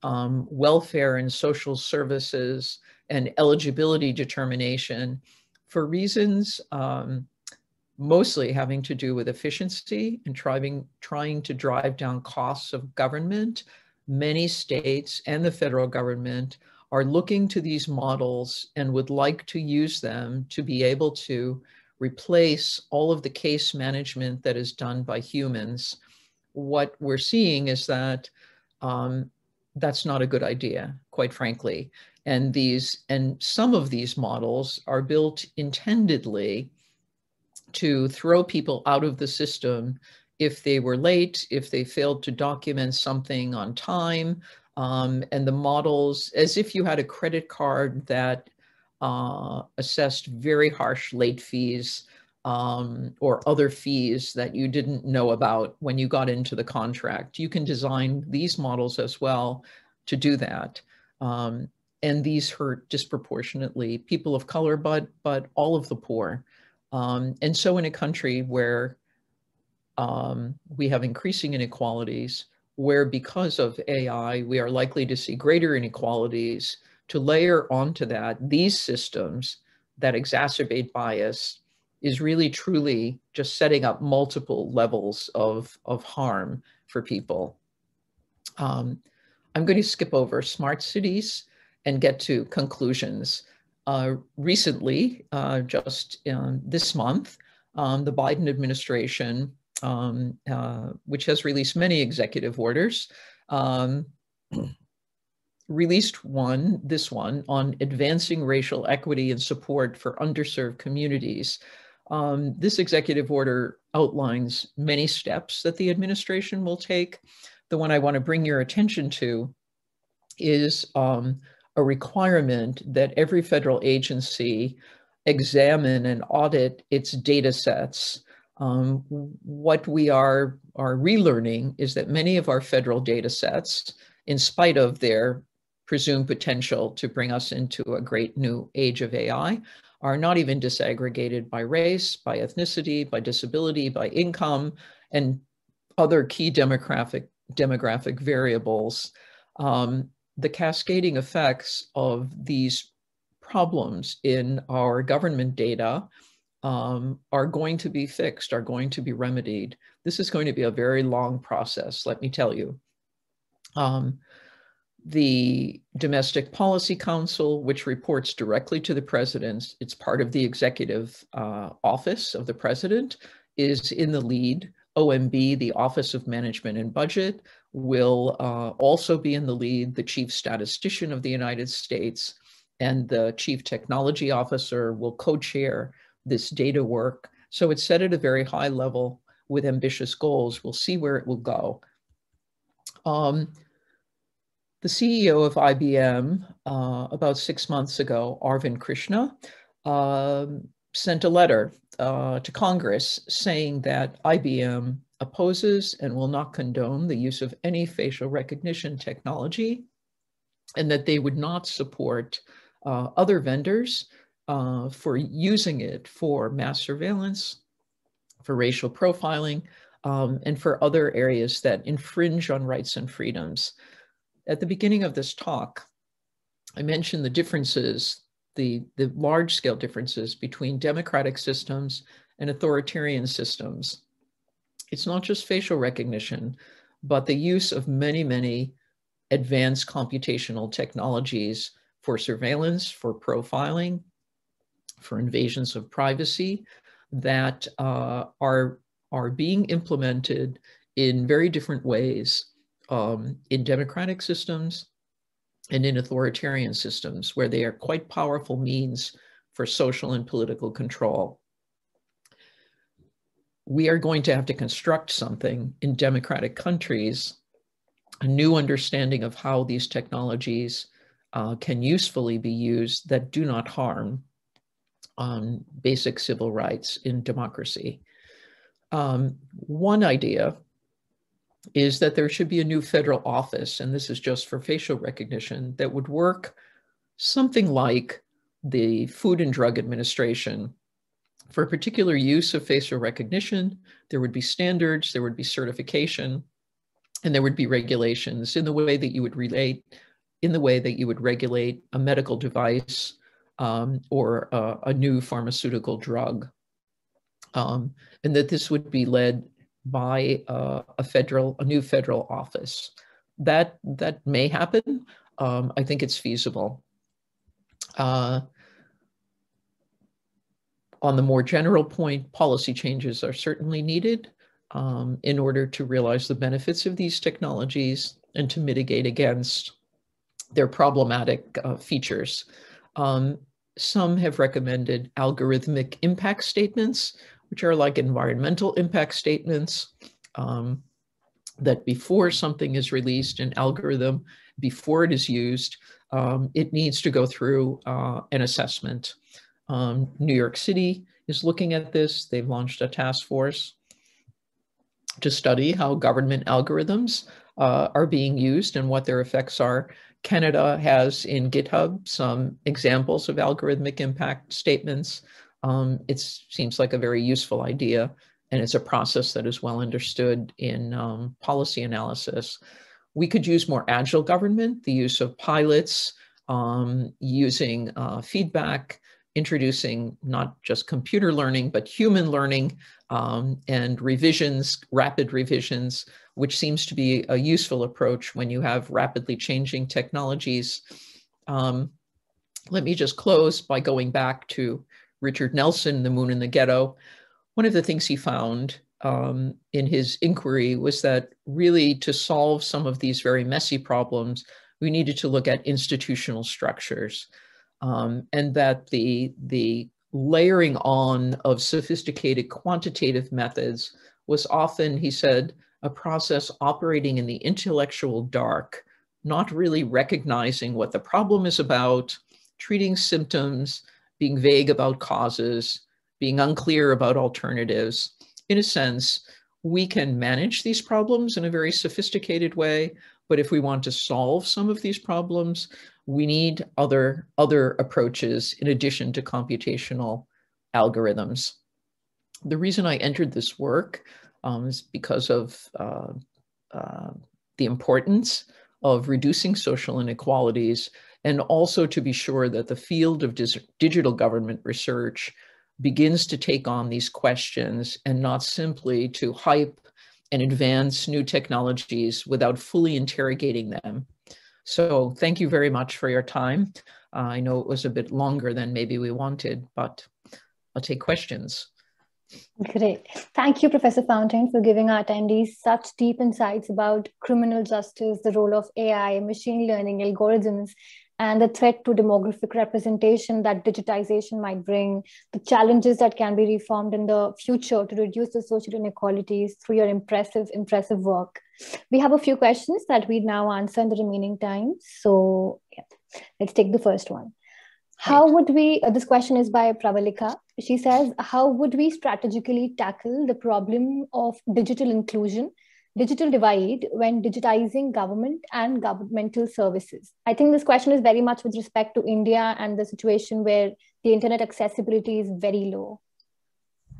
um, welfare and social services and eligibility determination for reasons um, mostly having to do with efficiency and trying, trying to drive down costs of government. Many states and the federal government are looking to these models and would like to use them to be able to replace all of the case management that is done by humans. What we're seeing is that um, that's not a good idea, quite frankly. And these, and some of these models are built intendedly to throw people out of the system if they were late, if they failed to document something on time, um, and the models, as if you had a credit card that uh, assessed very harsh late fees um, or other fees that you didn't know about when you got into the contract. You can design these models as well to do that. Um, and these hurt disproportionately people of color, but, but all of the poor. Um, and so in a country where um, we have increasing inequalities, where because of A I, we are likely to see greater inequalities, to layer onto that these systems that exacerbate bias is really truly just setting up multiple levels of, of harm for people. Um, I'm going to skip over smart cities and get to conclusions. Uh, recently, uh, just uh, this month, um, the Biden administration, um, uh, which has released many executive orders, um, released one, this one, on advancing racial equity and support for underserved communities. Um, this executive order outlines many steps that the administration will take. The one I want to bring your attention to is um, a requirement that every federal agency examine and audit its data sets. Um, what we are, are relearning is that many of our federal data sets, in spite of their presumed potential to bring us into a great new age of A I, are not even disaggregated by race, by ethnicity, by disability, by income, and other key demographic, demographic variables. Um, The cascading effects of these problems in our government data um, are going to be fixed, are going to be remedied. This is going to be a very long process, let me tell you. Um, the Domestic Policy Council, which reports directly to the president, it's part of the executive uh, office of the president, is in the lead. O M B, the Office of Management and Budget, will uh, also be in the lead. The Chief Statistician of the United States and the Chief Technology Officer will co-chair this data work. So it's set at a very high level with ambitious goals. We'll see where it will go. Um, The C E O of I B M uh, about six months ago, Arvind Krishna, uh, sent a letter uh, to Congress saying that I B M opposes and will not condone the use of any facial recognition technology, and that they would not support uh, other vendors uh, for using it for mass surveillance, for racial profiling, um, and for other areas that infringe on rights and freedoms. At the beginning of this talk, I mentioned the differences, the, the large-scale differences between democratic systems and authoritarian systems. It's not just facial recognition, but the use of many, many advanced computational technologies for surveillance, for profiling, for invasions of privacy that uh, are, are being implemented in very different ways um, in democratic systems and in authoritarian systems, where they are quite powerful means for social and political control. We are going to have to construct something in democratic countries, a new understanding of how these technologies uh, can usefully be used that do not harm um, basic civil rights in democracy. Um, one idea is that there should be a new federal office, and this is just for facial recognition, that would work something like the Food and Drug Administration. For a particular use of facial recognition, there would be standards, there would be certification, and there would be regulations in the way that you would relate, in the way that you would regulate a medical device um, or a, a new pharmaceutical drug. Um, and that this would be led by uh, a federal, a new federal office. That, that may happen. Um, I think it's feasible. Uh, On the more general point, policy changes are certainly needed um, in order to realize the benefits of these technologies and to mitigate against their problematic uh, features. Um, some have recommended algorithmic impact statements, which are like environmental impact statements, um, that before something is released, an algorithm, before it is used, um, it needs to go through uh, an assessment. Um, New York City is looking at this. They've launched a task force to study how government algorithms uh, are being used and what their effects are. Canada has in GitHub some examples of algorithmic impact statements. Um, it seems like a very useful idea, and it's a process that is well understood in um, policy analysis. We could use more agile government, the use of pilots, um, using uh, feedback, introducing not just computer learning, but human learning um, and revisions, rapid revisions, which seems to be a useful approach when you have rapidly changing technologies. Um, let me just close by going back to Richard Nelson, The Moon and the Ghetto. One of the things he found um, in his inquiry was that really to solve some of these very messy problems, we needed to look at institutional structures. Um, and that the, the layering on of sophisticated quantitative methods was often, he said, a process operating in the intellectual dark, not really recognizing what the problem is about, treating symptoms, being vague about causes, being unclear about alternatives. In a sense, we can manage these problems in a very sophisticated way, but if we want to solve some of these problems, we need other, other approaches in addition to computational algorithms. The reason I entered this work um, is because of uh, uh, the importance of reducing social inequalities, and also to be sure that the field of digital government research begins to take on these questions and not simply to hype and advance new technologies without fully interrogating them. So thank you very much for your time. Uh, I know it was a bit longer than maybe we wanted, but I'll take questions. Great. Thank you, Professor Fountain, for giving our attendees such deep insights about criminal justice, the role of A I, machine learning, algorithms, and the threat to demographic representation that digitization might bring, the challenges that can be reformed in the future to reduce the social inequalities through your impressive, impressive work. We have a few questions that we now answer in the remaining time. So yeah, let's take the first one. How would we, uh, this question is by Pravalika. She says, how would we strategically tackle the problem of digital inclusion, digital divide when digitizing government and governmental services? I think this question is very much with respect to India and the situation where the internet accessibility is very low.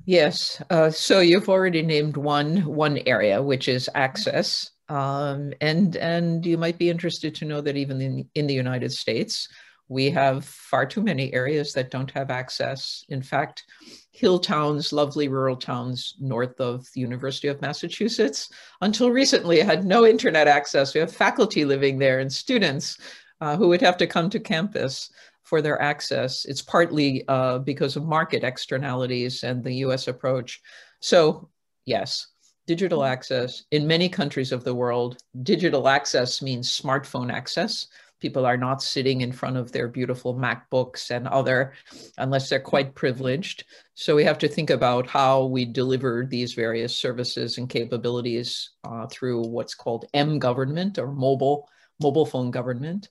Yes, uh, so you've already named one, one area, which is access. Um, and, and you might be interested to know that even in, in the United States, we have far too many areas that don't have access. In fact, hill towns, lovely rural towns north of the University of Massachusetts, until recently had no internet access. We have faculty living there and students uh, who would have to come to campus for their access. It's partly uh, because of market externalities and the U S approach. So yes, digital access. In many countries of the world, digital access means smartphone access. People are not sitting in front of their beautiful MacBooks and other, unless they're quite privileged. So we have to think about how we deliver these various services and capabilities uh, through what's called M-government or mobile, mobile phone government.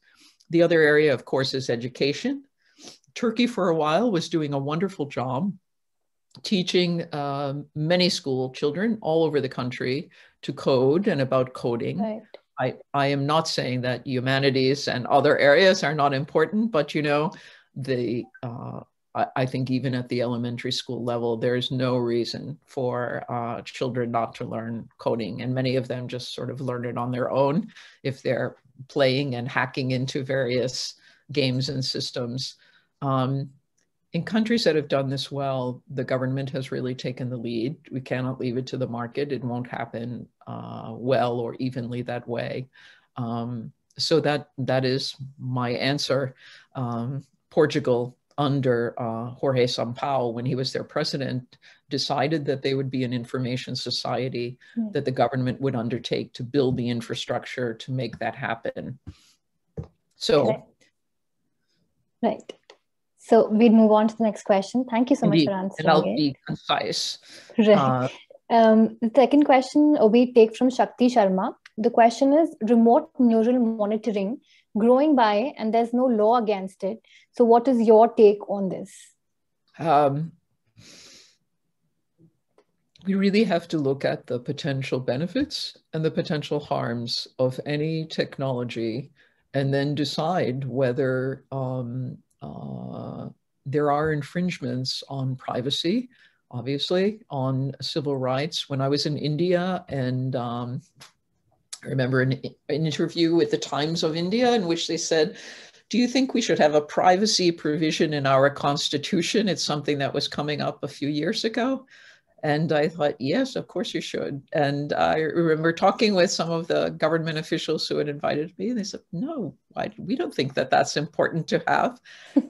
The other area, of course, is education. Turkey for a while was doing a wonderful job teaching uh, many school children all over the country to code and about coding. Right. I, I am not saying that humanities and other areas are not important, but you know, the, uh, I, I think even at the elementary school level, there's no reason for uh, children not to learn coding. And many of them just sort of learn it on their own if they're playing and hacking into various games and systems. Um, In countries that have done this well, the government has really taken the lead. We cannot leave it to the market. It won't happen uh, well or evenly that way. Um, so that that is my answer. Um, Portugal under uh, Jorge Sampaio, when he was their president, decided that they would be an information society, mm-hmm. that the government would undertake to build the infrastructure to make that happen. So. Right. Right. So we'd move on to the next question. Thank you so Indeed. much for answering. And I'll it. be concise. Right. Uh, um, the second question we take from Shakti Sharma. The question is remote neural monitoring growing by, and there's no law against it. So what is your take on this? Um, we really have to look at the potential benefits and the potential harms of any technology and then decide whether um, Uh, there are infringements on privacy, obviously, on civil rights. When I was in India, and um, I remember an, an interview with the Times of India in which they said, do you think we should have a privacy provision in our constitution? It's something that was coming up a few years ago. And I thought, yes, of course you should. And I remember talking with some of the government officials who had invited me. And they said, no, I, we don't think that that's important to have.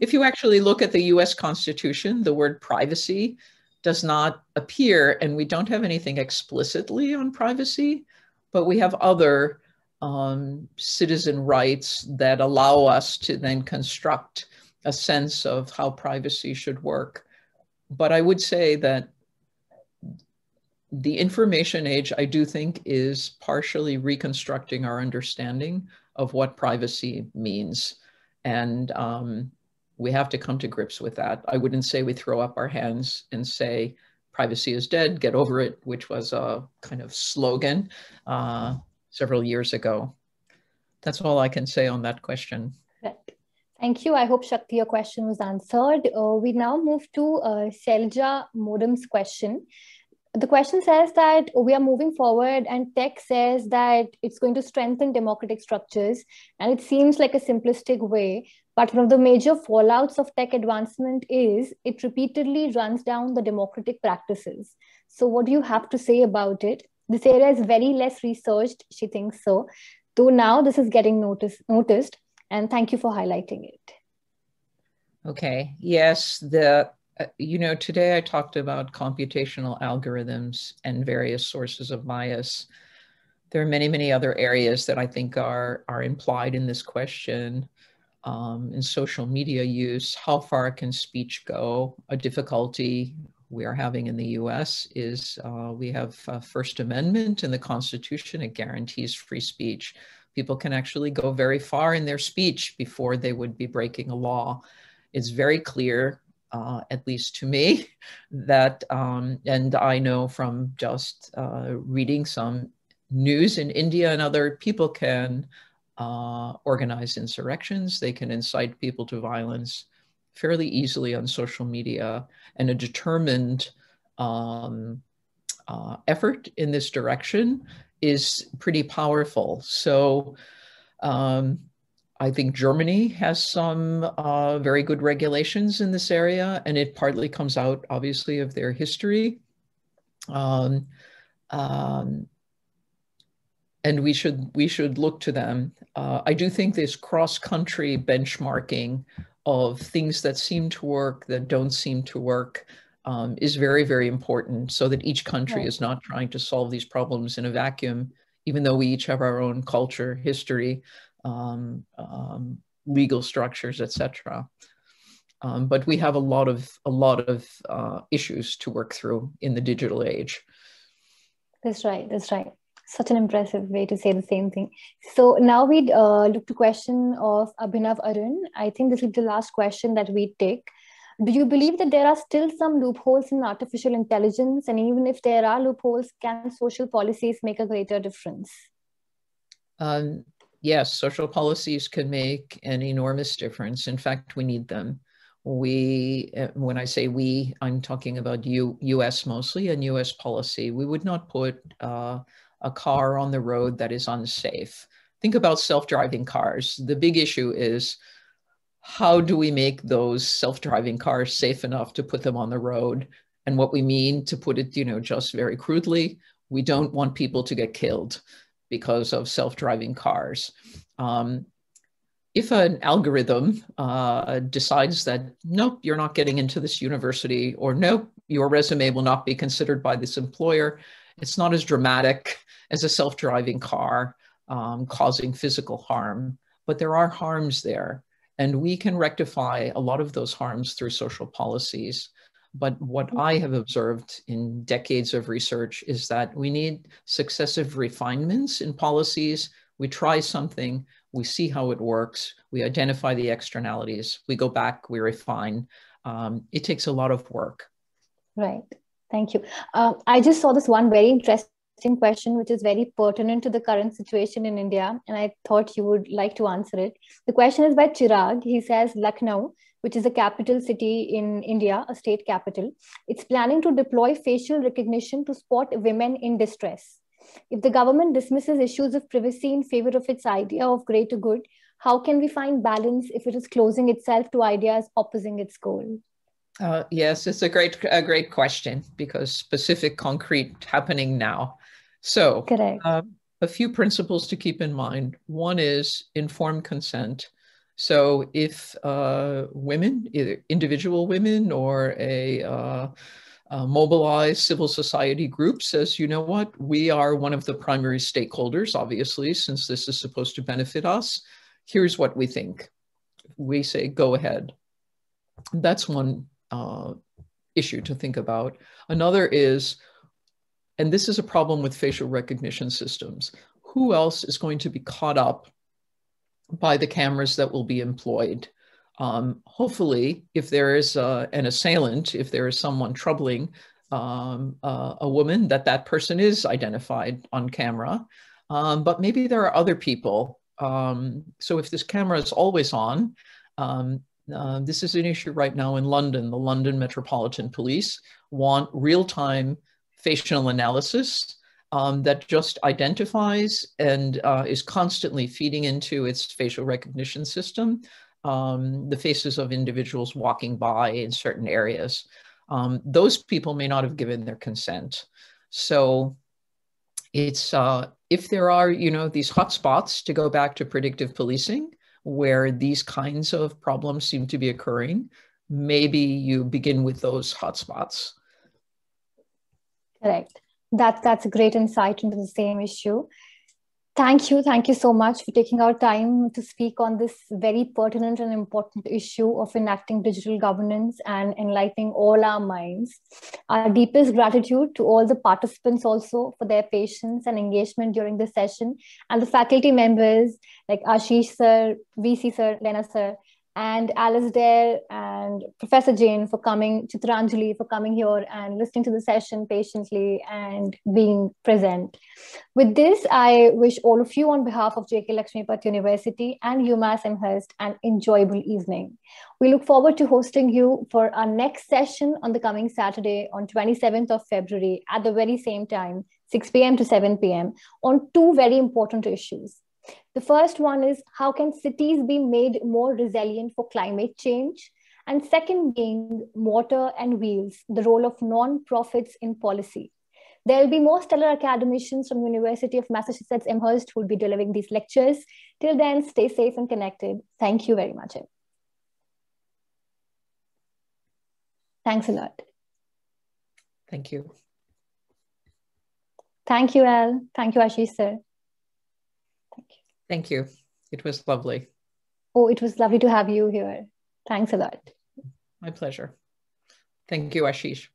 If you actually look at the U S Constitution, the word privacy does not appear. And we don't have anything explicitly on privacy, but we have other um, citizen rights that allow us to then construct a sense of how privacy should work. But I would say that the information age, I do think, is partially reconstructing our understanding of what privacy means. And um, we have to come to grips with that. I wouldn't say we throw up our hands and say, privacy is dead, get over it, which was a kind of slogan uh, several years ago. That's all I can say on that question. Thank you. I hope, Shakti, your question was answered. Uh, we now move to uh, Selja Modam's question. The question says that we are moving forward and tech says that it's going to strengthen democratic structures. And it seems like a simplistic way, but one of the major fallouts of tech advancement is it repeatedly runs down the democratic practices. So what do you have to say about it? This area is very less researched, she thinks so, though now this is getting notice, noticed. And thank you for highlighting it. Okay, yes, the Uh, you know, today I talked about computational algorithms and various sources of bias. There are many, many other areas that I think are, are implied in this question. Um, in social media use, how far can speech go? A difficulty we are having in the U S is uh, we have a First Amendment in the Constitution. It guarantees free speech. People can actually go very far in their speech before they would be breaking a law. It's very clear, uh, at least to me, that, um, and I know from just uh, reading some news in India and other, people can uh, organize insurrections, they can incite people to violence fairly easily on social media, and a determined um, uh, effort in this direction is pretty powerful. So um, I think Germany has some uh, very good regulations in this area, and it partly comes out obviously of their history. Um, um, and we should, we should look to them. Uh, I do think this cross-country benchmarking of things that seem to work, that don't seem to work, um, is very, very important, so that each country right. is not trying to solve these problems in a vacuum, even though we each have our own culture, history, um, um, legal structures, et cetera. Um, but we have a lot of, a lot of uh, issues to work through in the digital age. That's right, that's right. Such an impressive way to say the same thing. So now we uh, look to question of Abhinav Arun. I think this will be the last question that we take. Do you believe that there are still some loopholes in artificial intelligence? And even if there are loopholes, can social policies make a greater difference? Um, yes, social policies can make an enormous difference. In fact, we need them. We, when I say we, I'm talking about U, US mostly and U S policy. We would not put uh, a car on the road that is unsafe. Think about self-driving cars. The big issue is, how do we make those self-driving cars safe enough to put them on the road? And what we mean, to put it, you know, just very crudely, we don't want people to get killed because of self-driving cars. Um, if an algorithm uh, decides that, nope, you're not getting into this university, or nope, your resume will not be considered by this employer, it's not as dramatic as a self-driving car um, causing physical harm, but there are harms there. And we can rectify a lot of those harms through social policies. But what I have observed in decades of research is that we need successive refinements in policies. We try something, we see how it works, we identify the externalities, we go back, we refine. Um, it takes a lot of work. Right. Thank you. Uh, I just saw this one very interesting question, which is very pertinent to the current situation in India, and I thought you would like to answer it. The question is by Chirag. He says, Lucknow, which is a capital city in India, a state capital, it's planning to deploy facial recognition to spot women in distress. If the government dismisses issues of privacy in favor of its idea of greater good, how can we find balance if it is closing itself to ideas opposing its goal? Uh, yes, it's a great, a great question, because specific, concrete, happening now. So um, a few principles to keep in mind. One is informed consent. So if uh, women, either individual women or a, uh, a mobilized civil society group says, you know what, we are one of the primary stakeholders, obviously, since this is supposed to benefit us, here's what we think. We say, go ahead. That's one Uh, issue to think about. Another is, and this is a problem with facial recognition systems, who else is going to be caught up by the cameras that will be employed? Um, hopefully, if there is uh, an assailant, if there is someone troubling um, uh, a woman, that that person is identified on camera. Um, but maybe there are other people. Um, so if this camera is always on, um, Uh, this is an issue right now in London. The London Metropolitan Police want real-time facial analysis um, that just identifies and uh, is constantly feeding into its facial recognition system um, the faces of individuals walking by in certain areas. Um, those people may not have given their consent. So it's, uh, if there are, you know, these hotspots, to go back to predictive policing, where these kinds of problems seem to be occurring, maybe you begin with those hotspots. Correct. That, that's a great insight into the same issue. Thank you. Thank you so much for taking our time to speak on this very pertinent and important issue of enacting digital governance and enlightening all our minds. Our deepest gratitude to all the participants also for their patience and engagement during this session, and the faculty members like Ashish sir, V C sir, Lena sir, and Alasdair and Professor Jane for coming, Chitranjali for coming here and listening to the session patiently and being present. With this, I wish all of you on behalf of J K Lakshmipat University and UMass Amherst an enjoyable evening. We look forward to hosting you for our next session on the coming Saturday on twenty-seventh of February at the very same time, six p m to seven p m on two very important issues. The first one is, how can cities be made more resilient for climate change? And second being water and wheels, the role of non-profits in policy. There will be more stellar academicians from University of Massachusetts Amherst who will be delivering these lectures. Till then, stay safe and connected. Thank you very much. Thanks a lot. Thank you. Thank you, Al. Thank you, Ashish, sir. Thank you. It was lovely. Oh, it was lovely to have you here. Thanks a lot. My pleasure. Thank you, Ashish.